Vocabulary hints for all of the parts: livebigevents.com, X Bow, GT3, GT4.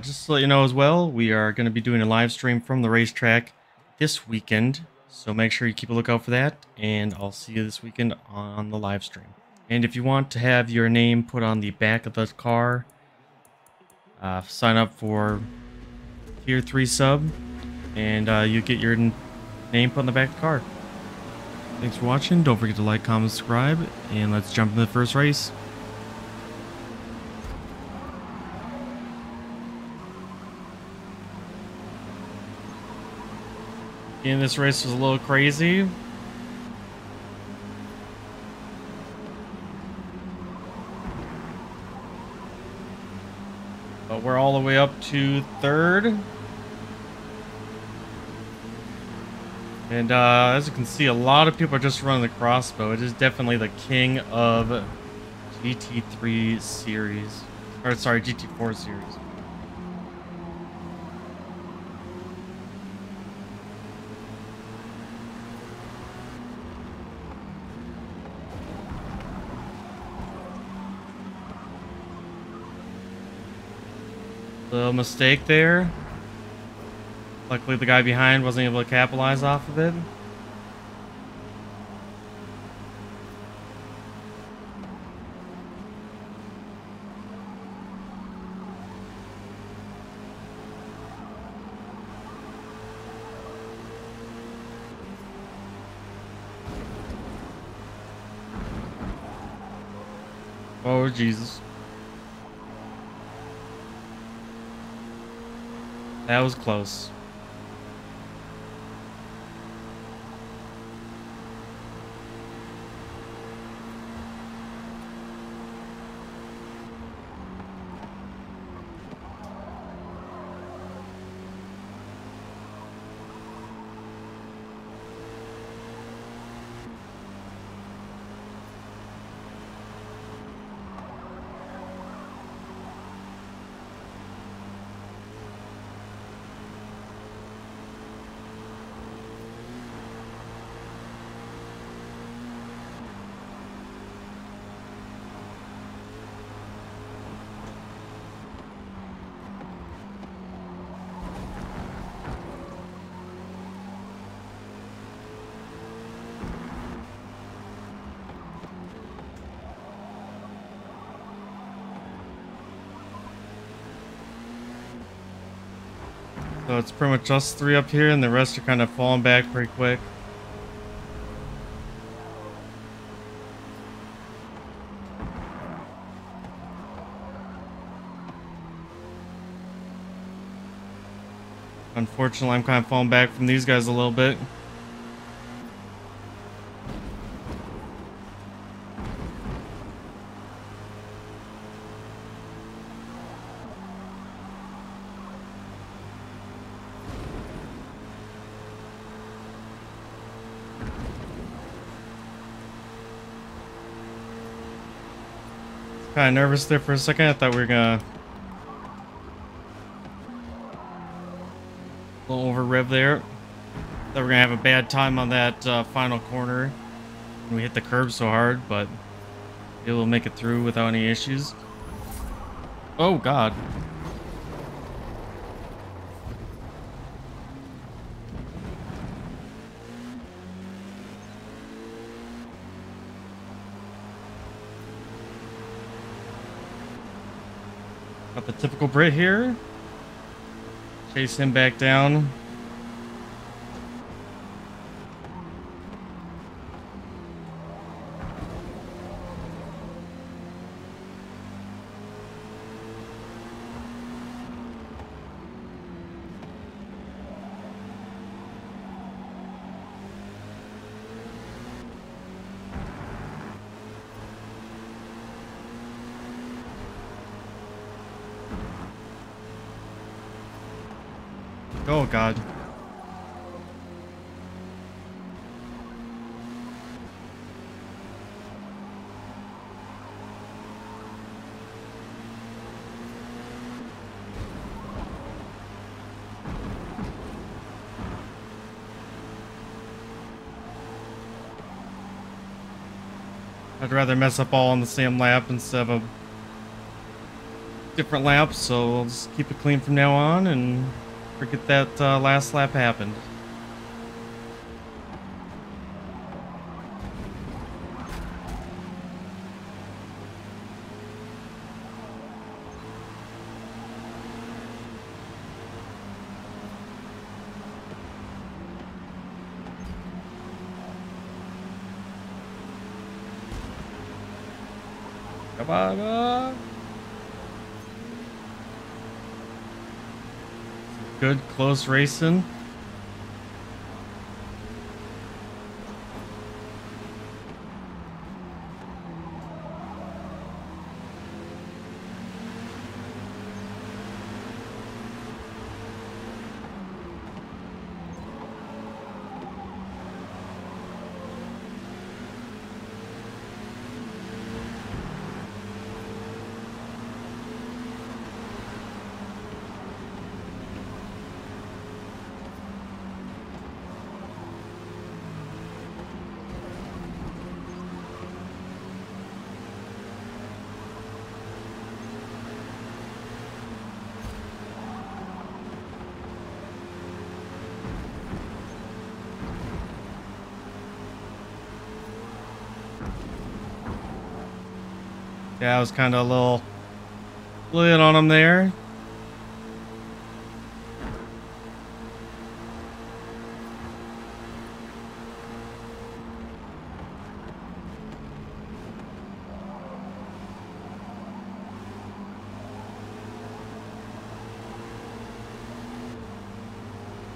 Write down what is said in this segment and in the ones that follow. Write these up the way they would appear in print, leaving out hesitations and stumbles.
Just to let you know as well, we are going to be doing a live stream from the racetrack this weekend, so make sure you keep a lookout for that, and I'll see you this weekend on the live stream. And if you want to have your name put on the back of the car, sign up for Tier 3 sub, and you get your name put on the back of the car. Thanks for watching. Don't forget to like, comment, subscribe, and let's jump into the first race. Again, this race was a little crazy. But we're all the way up to third. And as you can see, a lot of people are just running the crossbow. It is definitely the king of GT3 series. Or sorry, GT4 series. Little mistake there. Luckily, the guy behind wasn't able to capitalize off of it. Oh, Jesus. That was close. So it's pretty much us three up here, and the rest are kind of falling back pretty quick. Unfortunately, I'm kind of falling back from these guys a little bit. Kind of nervous there for a second. I thought we were gonna a little over rev there. Thought we were gonna have a bad time on that final corner. We hit the curb so hard, but it will make it through without any issues. Oh God. Got the typical Brit here. Chase him back down. Oh God. I'd rather mess up all on the same lap instead of a different laps, so I'll just keep it clean from now on and forget that last lap happened. Come on up. Good close racing. Yeah, I was kind of a little lit on him there.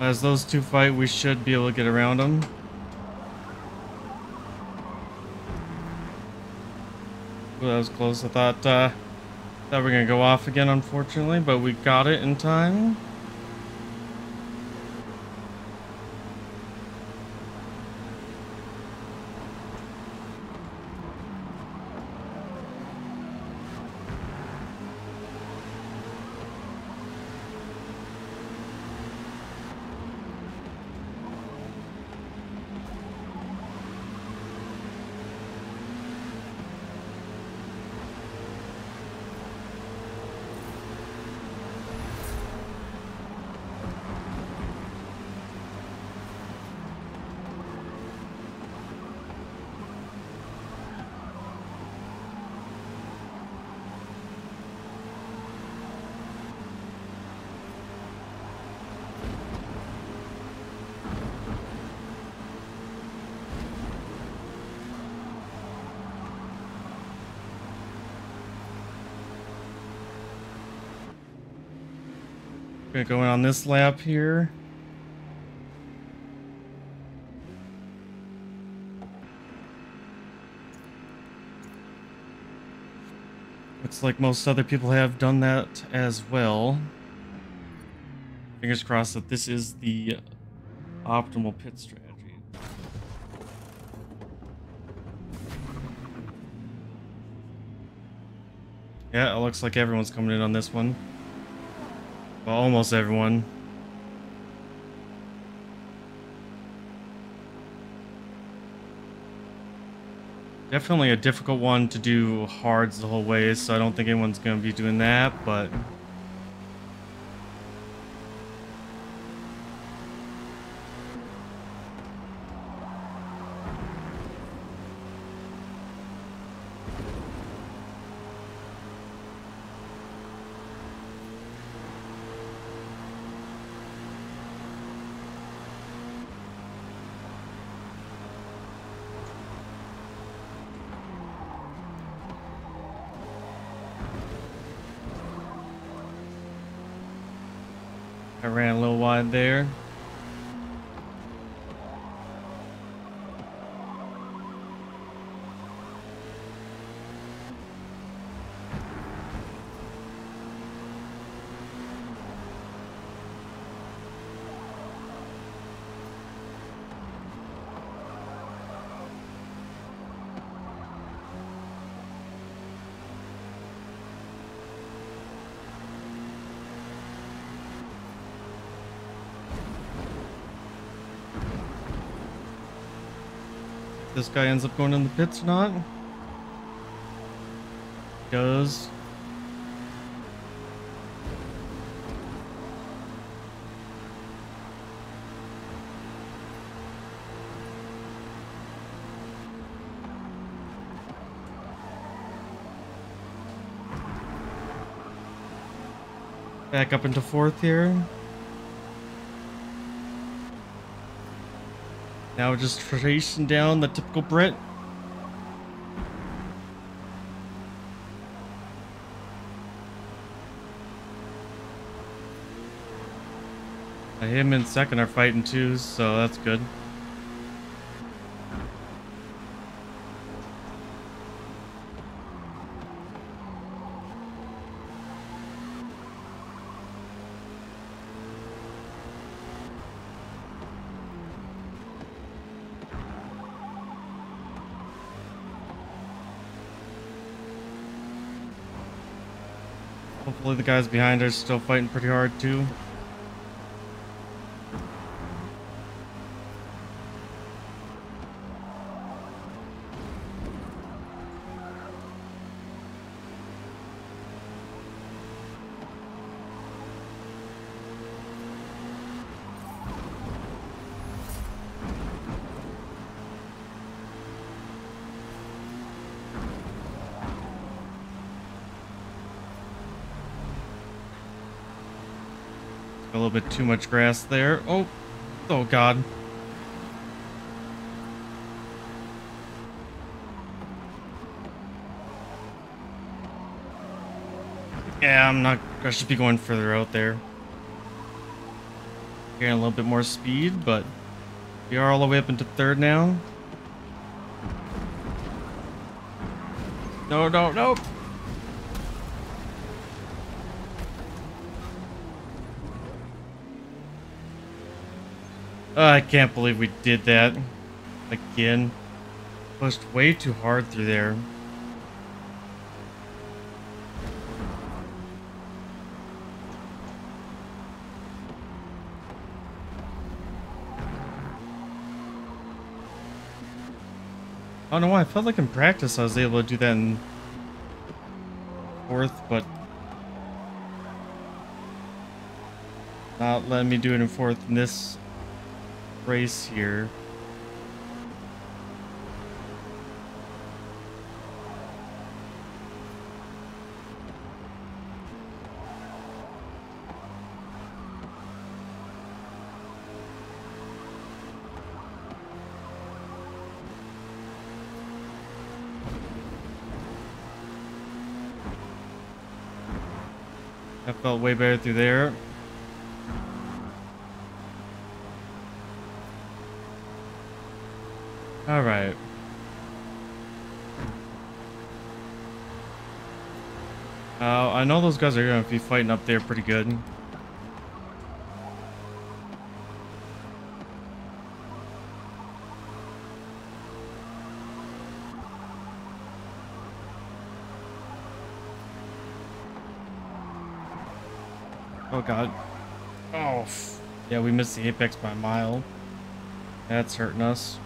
As those two fight, we should be able to get around them. Ooh, that was close. I thought that we're gonna go off again, unfortunately, but we got it in time. Going on this lap here. Looks like most other people have done that as well. Fingers crossed that this is the optimal pit strategy. Yeah, it looks like everyone's coming in on this one. Well, almost everyone. Definitely a difficult one to do hards the whole way, so I don't think anyone's going to be doing that, but... I ran a little wide there. This guy ends up going in the pits or not? Does. back up into fourth here. Now we're just tracing down the typical Brit. Him and second are fighting twos, so that's good. Hopefully the guys behind are still fighting pretty hard too. A little bit too much grass there. Oh God. Yeah, I should be going further out there. Getting a little bit more speed, but we are all the way up into third now. No. I can't believe we did that again. Pushed way too hard through there. I don't know why. I felt like in practice I was able to do that in fourth, but not letting me do it in fourth in this race here. That felt way better through there. All right. I know those guys are going to be fighting up there pretty good. Oh God. Oh. Yeah, we missed the apex by a mile. That's hurting us.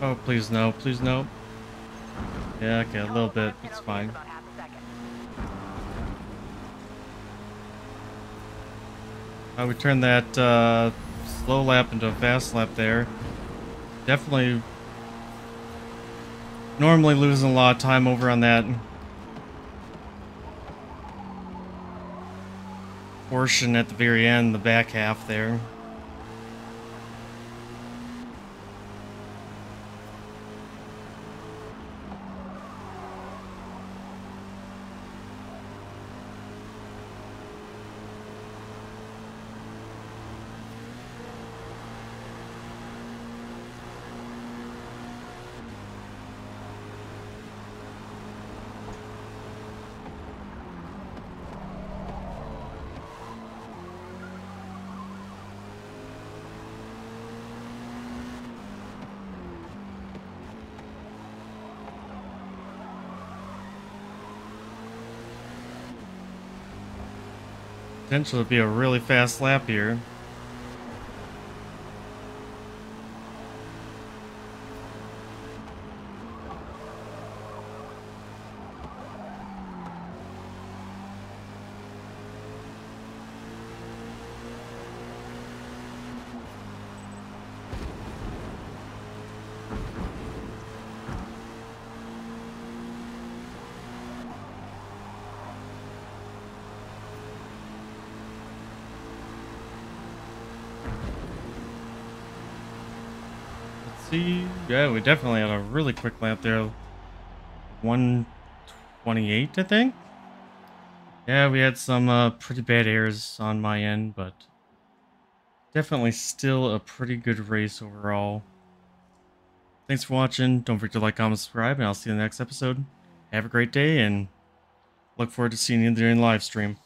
Oh, please no, please no. Yeah, okay, a little bit. It's fine. I would turn that slow lap into a fast lap there. Definitely normally losing a lot of time over on that portion at the very end, the back half there. Potential to be a really fast lap here. Yeah, we definitely had a really quick lap there. 1:28, I think. Yeah, we had some pretty bad errors on my end, but definitely still a pretty good race overall. Thanks for watching. Don't forget to like, comment, subscribe, and I'll see you in the next episode. Have a great day, and look forward to seeing you during the live stream.